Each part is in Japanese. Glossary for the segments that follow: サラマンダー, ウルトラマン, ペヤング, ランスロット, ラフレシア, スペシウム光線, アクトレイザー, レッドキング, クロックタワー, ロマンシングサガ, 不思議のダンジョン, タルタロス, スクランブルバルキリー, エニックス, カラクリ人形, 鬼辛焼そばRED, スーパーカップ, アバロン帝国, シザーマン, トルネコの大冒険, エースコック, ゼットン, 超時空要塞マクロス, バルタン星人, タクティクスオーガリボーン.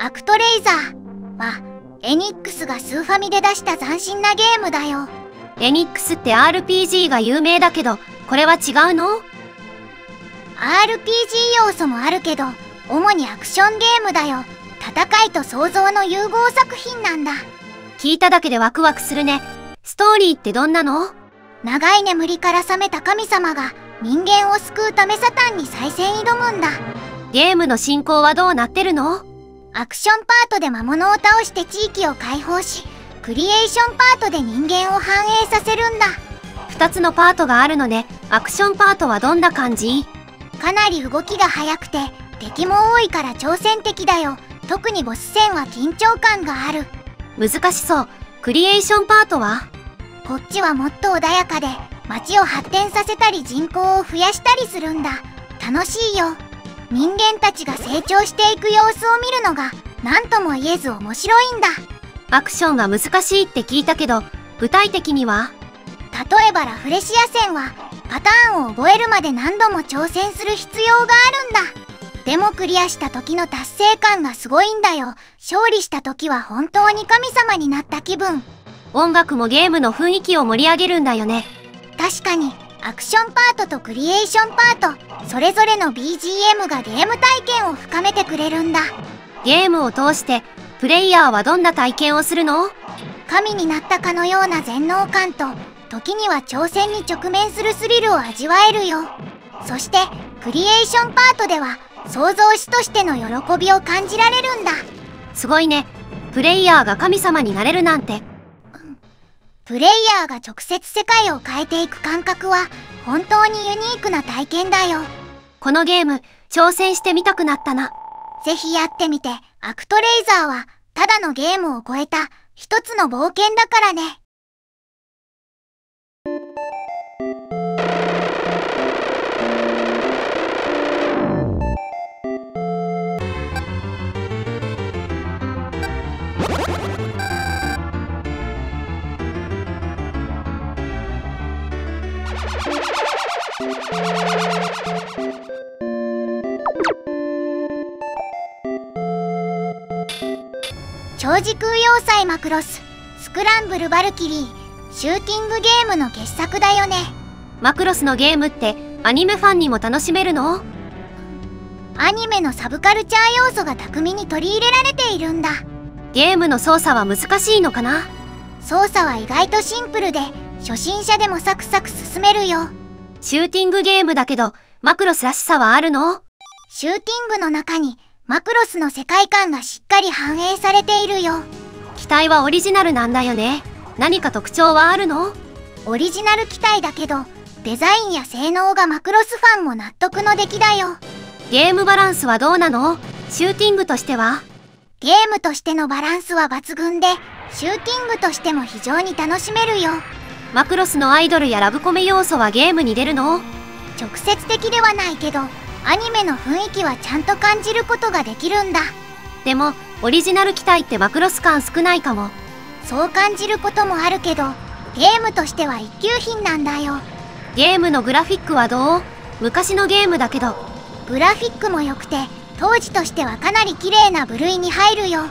アクトレイザーはエニックスがスーファミで出した斬新なゲームだよ。エニックスって RPG が有名だけど、これは違うの？ RPG 要素もあるけど、主にアクションゲームだよ。戦いと創造の融合作品なんだ。聞いただけでワクワクするね。ストーリーってどんなの？長い眠りから覚めた神様が人間を救うためサタンに再戦挑むんだ。ゲームの進行はどうなってるの？アクションパートで魔物を倒して地域を解放し、クリエーションパートで人間を反映させるんだ。2つのパートがあるのね。アクションパートはどんな感じ？かなり動きが速くて敵も多いから挑戦的だよ。特にボス戦は緊張感がある。難しそう。クリエーションパートは？こっちはもっと穏やかで、街を発展させたり人口を増やしたりするんだ。楽しいよ。人間たちが成長していく様子を見るのが何とも言えず面白いんだ。アクションが難しいって聞いたけど、具体的には？例えばラフレシア戦はパターンを覚えるまで何度も挑戦する必要があるんだ。でもクリアした時の達成感がすごいんだよ。勝利した時は本当に神様になった気分。音楽もゲームの雰囲気を盛り上げるんだよね。確かに、アクションパートとクリエーションパート、それぞれの BGM がゲーム体験を深めてくれるんだ。ゲームを通して、プレイヤーはどんな体験をするの？神になったかのような全能感と、時には挑戦に直面するスリルを味わえるよ。そして、クリエーションパートでは、創造主としての喜びを感じられるんだ。すごいね。プレイヤーが神様になれるなんて。プレイヤーが直接世界を変えていく感覚は本当にユニークな体験だよ。このゲーム、挑戦してみたくなったな。ぜひやってみて。アクトレイザーはただのゲームを超えた一つの冒険だからね。超時空要塞マクロス、スクランブルバルキリー、シューティングゲームの傑作だよね。マクロスのゲームってアニメファンにも楽しめるの？アニメのサブカルチャー要素が巧みに取り入れられているんだ。ゲームの操作は難しいのかな？操作は意外とシンプルで、初心者でもサクサク進めるよ。シューティングゲームだけど、マクロスらしさはあるの？シューティングの中に、マクロスの世界観がしっかり反映されているよ。機体はオリジナルなんだよね。何か特徴はあるの？オリジナル機体だけど、デザインや性能がマクロスファンも納得の出来だよ。ゲームバランスはどうなの？シューティングとしては？ゲームとしてのバランスは抜群で、シューティングとしても非常に楽しめるよ。マクロスのアイドルやラブコメ要素はゲームに出るの？直接的ではないけど、アニメの雰囲気はちゃんと感じることができるんだ。でも、オリジナル機体ってマクロス感少ないかも。そう感じることもあるけど、ゲームとしては一級品なんだよ。ゲームのグラフィックはどう？昔のゲームだけど。グラフィックも良くて、当時としてはかなり綺麗な部類に入るよ。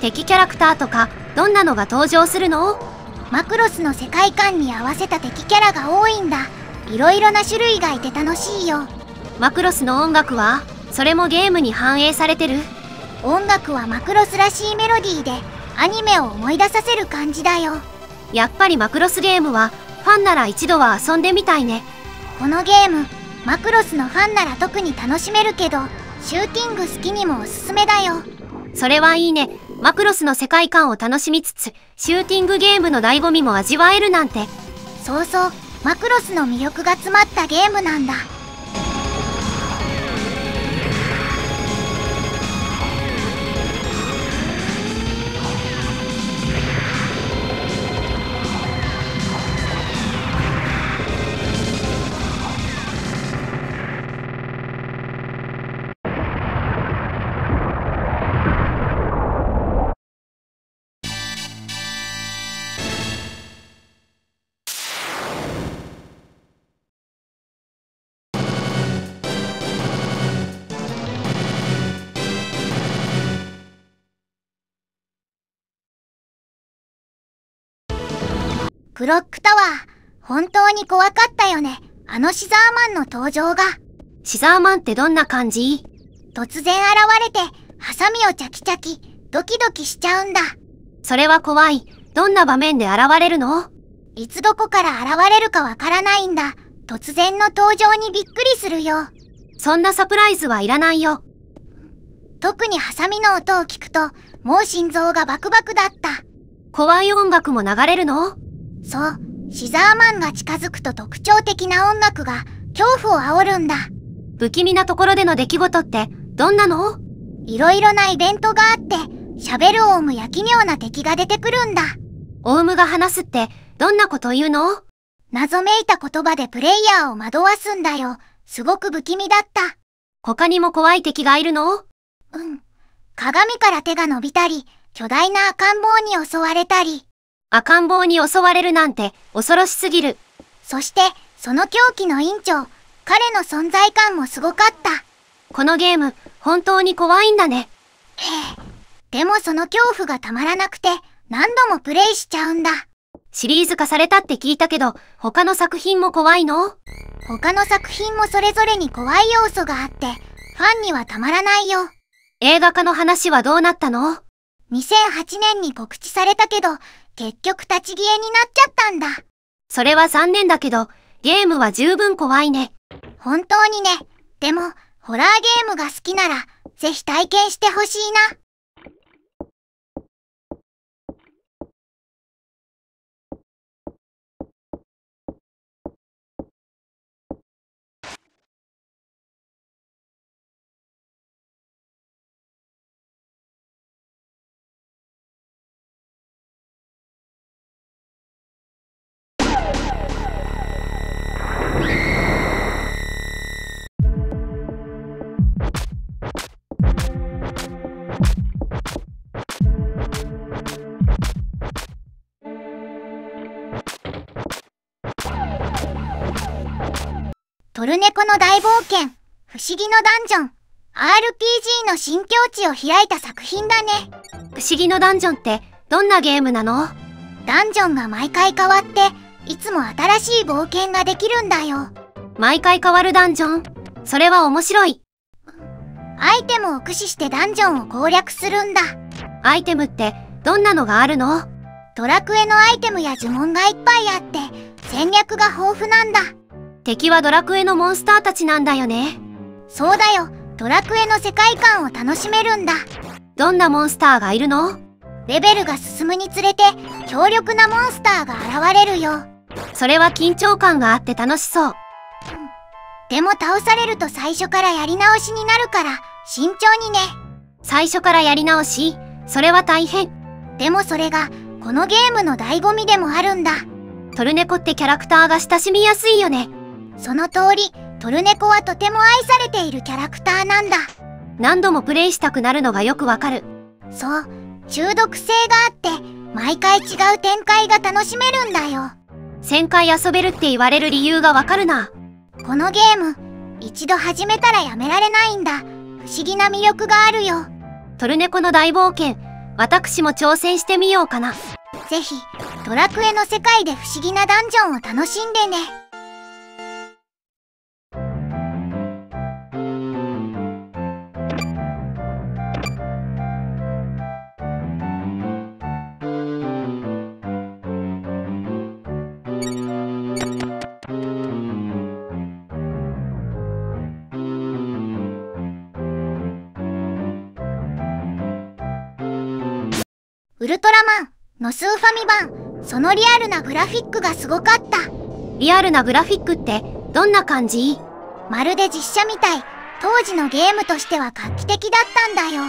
敵キャラクターとか、どんなのが登場するの？マクロスの世界観に合わせた敵キャラが多いんだ。いろいろな種類がいて楽しいよ。マクロスの音楽はそれもゲームに反映されてる？音楽はマクロスらしいメロディーで、アニメを思い出させる感じだよ。やっぱりマクロスゲームはファンなら一度は遊んでみたいね。このゲーム、マクロスのファンなら特に楽しめるけど、シューティング好きにもおすすめだよ。それはいいね。マクロスの世界観を楽しみつつ、シューティングゲームの醍醐味も味わえるなんて。そうそう、マクロスの魅力が詰まったゲームなんだ。クロックタワー、本当に怖かったよね。あのシザーマンの登場が。シザーマンってどんな感じ？突然現れて、ハサミをチャキチャキ、ドキドキしちゃうんだ。それは怖い。どんな場面で現れるの？いつどこから現れるかわからないんだ。突然の登場にびっくりするよ。そんなサプライズはいらないよ。特にハサミの音を聞くと、もう心臓がバクバクだった。怖い音楽も流れるの？そう。シザーマンが近づくと特徴的な音楽が恐怖を煽るんだ。不気味なところでの出来事ってどんなの？いろいろなイベントがあって、喋るオウムや奇妙な敵が出てくるんだ。オウムが話すってどんなこと言うの？謎めいた言葉でプレイヤーを惑わすんだよ。すごく不気味だった。他にも怖い敵がいるの？うん。鏡から手が伸びたり、巨大な赤ん坊に襲われたり。赤ん坊に襲われるなんて恐ろしすぎる。そして、その狂気の院長、彼の存在感もすごかった。このゲーム、本当に怖いんだね。ええ。でもその恐怖がたまらなくて、何度もプレイしちゃうんだ。シリーズ化されたって聞いたけど、他の作品も怖いの？他の作品もそれぞれに怖い要素があって、ファンにはたまらないよ。映画化の話はどうなったの？2008年に告知されたけど、結局立ち消えになっちゃったんだ。それは残念だけど、ゲームは十分怖いね。本当にね。でも、ホラーゲームが好きなら、ぜひ体験してほしいな。トルネコの大冒険、不思議のダンジョン、RPG の新境地を開いた作品だね。不思議のダンジョンってどんなゲームなの？ダンジョンが毎回変わって、いつも新しい冒険ができるんだよ。毎回変わるダンジョン？それは面白い。アイテムを駆使してダンジョンを攻略するんだ。アイテムってどんなのがあるの？ドラクエのアイテムや呪文がいっぱいあって、戦略が豊富なんだ。敵はドラクエのモンスターたちなんだよね。そうだよ。ドラクエの世界観を楽しめるんだ。どんなモンスターがいるの？レベルが進むにつれて強力なモンスターが現れるよ。それは緊張感があって楽しそう。でも倒されると最初からやり直しになるから慎重にね。最初からやり直し？それは大変。でもそれがこのゲームの醍醐味でもあるんだ。トルネコってキャラクターが親しみやすいよね。その通り、トルネコはとても愛されているキャラクターなんだ。何度もプレイしたくなるのがよくわかる。そう、中毒性があって、毎回違う展開が楽しめるんだよ。1000回遊べるって言われる理由がわかるな。このゲーム、一度始めたらやめられないんだ。不思議な魅力があるよ。トルネコの大冒険、私も挑戦してみようかな。ぜひ、ドラクエの世界で不思議なダンジョンを楽しんでね。ウルトラマン、ノスーファミ版、そのリアルなグラフィックがすごかった。リアルなグラフィックってどんな感じ？まるで実写みたい。当時のゲームとしては画期的だったんだよ。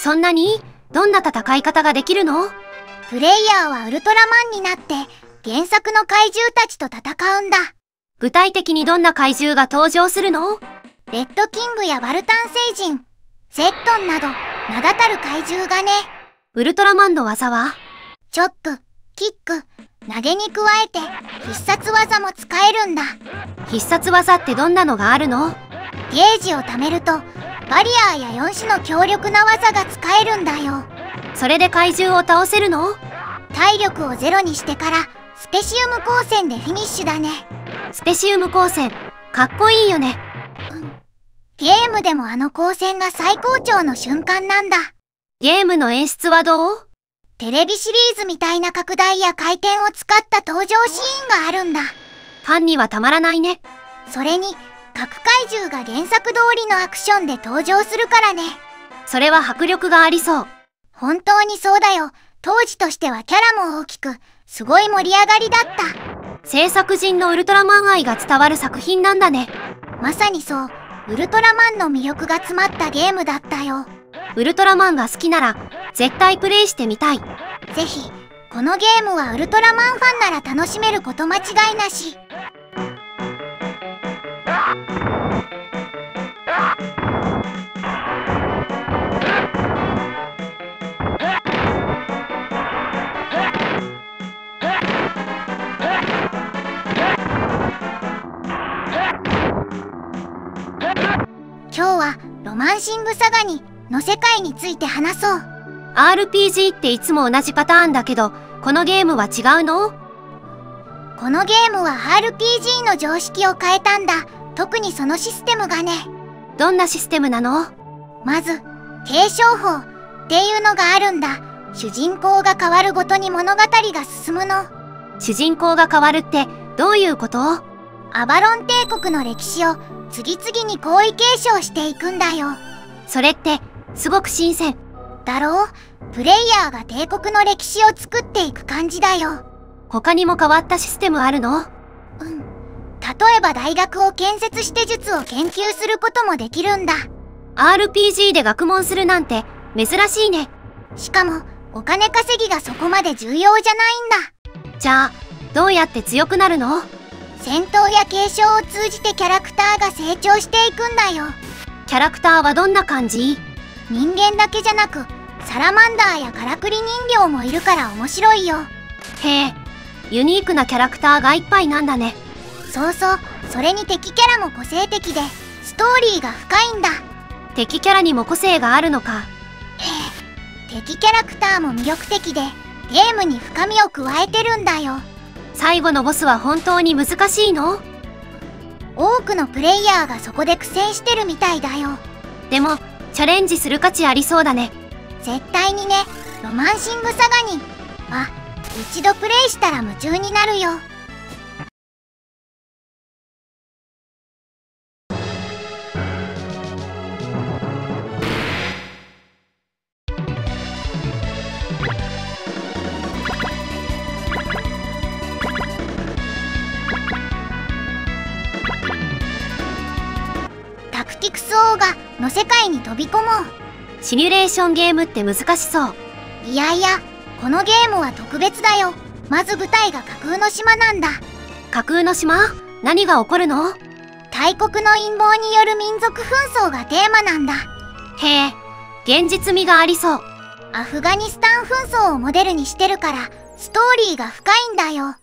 そんなに？どんな戦い方ができるの？プレイヤーはウルトラマンになって原作の怪獣たちと戦うんだ。具体的にどんな怪獣が登場するの？レッドキングやバルタン星人、ゼットンなど名だたる怪獣がね。ウルトラマンの技は？チョップ、キック、投げに加えて必殺技も使えるんだ。必殺技ってどんなのがあるの？ゲージを貯めるとバリアーや4種の強力な技が使えるんだよ。それで怪獣を倒せるの？体力をゼロにしてからスペシウム光線でフィニッシュだね。スペシウム光線、かっこいいよね。ゲームでもあの光線が最高潮の瞬間なんだ。ゲームの演出はどう？テレビシリーズみたいな拡大や回転を使った登場シーンがあるんだ。ファンにはたまらないね。それに、各怪獣が原作通りのアクションで登場するからね。それは迫力がありそう。本当にそうだよ。当時としてはキャラも大きく、すごい盛り上がりだった。制作陣のウルトラマン愛が伝わる作品なんだね。まさにそう。ウルトラマンの魅力が詰まったゲームだったよ。ウルトラマンが好きなら絶対プレイしてみたい。ぜひ、このゲームはウルトラマンファンなら楽しめること間違いなし。今日はロマンシングサガにの世界について話そう。 RPG っていつも同じパターンだけど、このゲームは違うの？このゲームは RPG の常識を変えたんだ。特にそのシステムがね。どんなシステムなの？まず継承法っていうのがあるんだ。主人公が変わるごとに物語が進むの。主人公が変わるってどういうこと？アバロン帝国の歴史を次々に皇位継承していくんだよ。それってすごく新鮮だろう。プレイヤーが帝国の歴史を作っていく感じだよ。他にも変わったシステムあるの？うん。例えば大学を建設して術を研究することもできるんだ。RPG で学問するなんて珍しいね。しかもお金稼ぎがそこまで重要じゃないんだ。じゃあどうやって強くなるの？戦闘や継承を通じてキャラクターが成長していくんだよ。キャラクターはどんな感じ？人間だけじゃなくサラマンダーやカラクリ人形もいるから面白いよ。へえ、ユニークなキャラクターがいっぱいなんだね。そうそう、それに敵キャラも個性的でストーリーが深いんだ。敵キャラにも個性があるのか。ええ、敵キャラクターも魅力的でゲームに深みを加えてるんだよ。最後のボスは本当に難しいの？多くのプレイヤーがそこで苦戦してるみたいだよ。でもチャレンジする価値ありそうだね。絶対にね。ロマンシングサガには一度プレイしたら夢中になるよ。ティクスオーガの世界に飛び込もう。シミュレーションゲームって難しそう。いやいや、このゲームは特別だよ。まず舞台が架空の島なんだ。架空の島？何が起こるの？大国の陰謀による民族紛争がテーマなんだ。へえ、現実味がありそう。アフガニスタン紛争をモデルにしてるから、ストーリーが深いんだよ。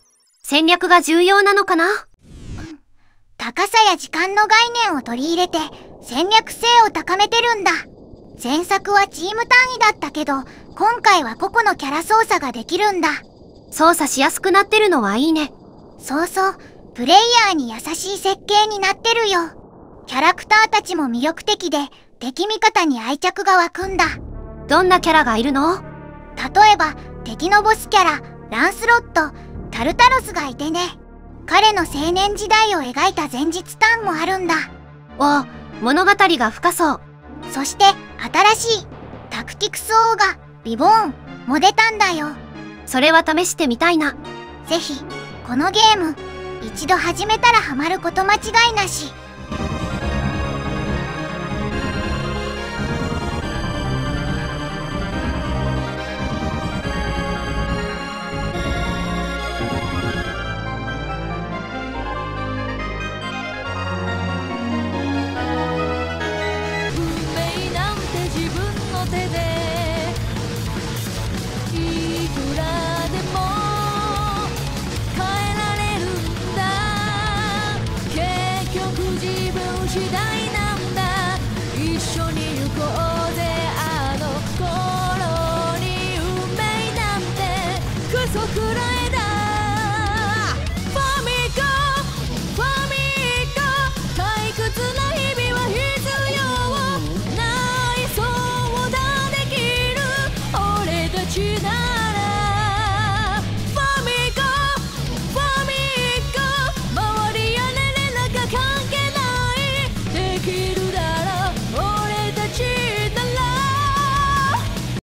戦略が重要なのかな？高さや時間の概念を取り入れて戦略性を高めてるんだ。前作はチーム単位だったけど、今回は個々のキャラ操作ができるんだ。操作しやすくなってるのはいいね。そうそう、プレイヤーに優しい設計になってるよ。キャラクターたちも魅力的で、敵味方に愛着が湧くんだ。どんなキャラがいるの？例えば、敵のボスキャラ、ランスロット、タルタロスがいてね。彼の青年時代を描いた前日譚もあるんだ。おお、物語が深そう。そして新しいタクティクスオーガリボーンも出たんだよ。それは試してみたいな。ぜひこのゲーム一度始めたらハマること間違いなし。